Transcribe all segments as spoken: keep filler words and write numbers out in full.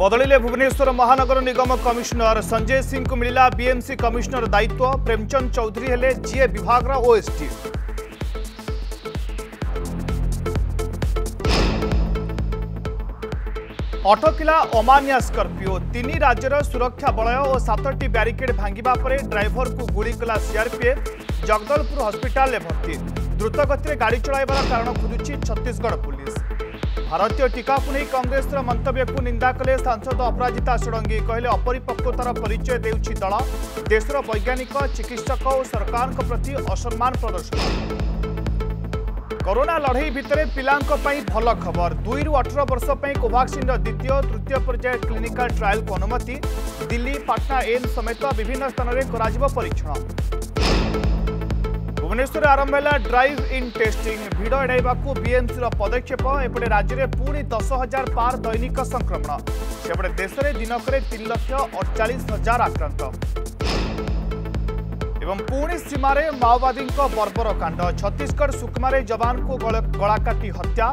बदलिले भुवनेश्वर महानगर निगम कमिश्नर संजय सिंह को मिला बीएमसी कमिश्नर दायित्व। प्रेमचंद चौधरी हेले जीए विभाग ओएसडी। अटकिला अमानिया स्कर्पिओ। तीन राज्यर सुरक्षा बलय और सातटी बैरिकेड भांगिबा परे ड्राइवर को गुली कला सीआरपीएफ। जगदलपुर हॉस्पिटल में भर्ती। द्रुतगति गाड़ी चलाइबार कारण खोजुची छत्तीसगढ़ पुलिस। भारतीय टीका को नहीं कांग्रेस मंतव्य को निंदा कले सांसद अपराजिता षडंगी। कहले अपरिपक्वतार परिचय देउछि दल। देशर वैज्ञानिक चिकित्सक और सरकार प्रति असम्मान प्रदर्शन। कोरोना लड़ई भितर पिलांक पई भल खबर। दुई रु अठारह वर्ष पई कोवाक्सिन द्वितीय तृतीय पर्याय क्लिनिकल ट्रायल को अनुमति। दिल्ली पटना एम्स समेत विभिन्न स्थान में कराजिबो परीक्षण। भुवनेश्वर आरंभ है ड्राइव इन टेस्टिंग। भिड़ एड़ाइवाकू बीएमसी पदक्षेप। एपटे राज्य में पुणी दस हजार पार दैनिक संक्रमण। सेपटे देश में दिनकरे तीन लक्ष अड़चाश हजार आक्रांत। एवं पुणी सीमार माओवादी बर्बर कांड। छत्तीसगढ़ सुकमा जवान को गला काटी हत्या।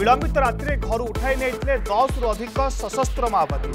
विलंबित राति घर उठाई नहीं दस रु अधिक सशस्त्र माओवादी।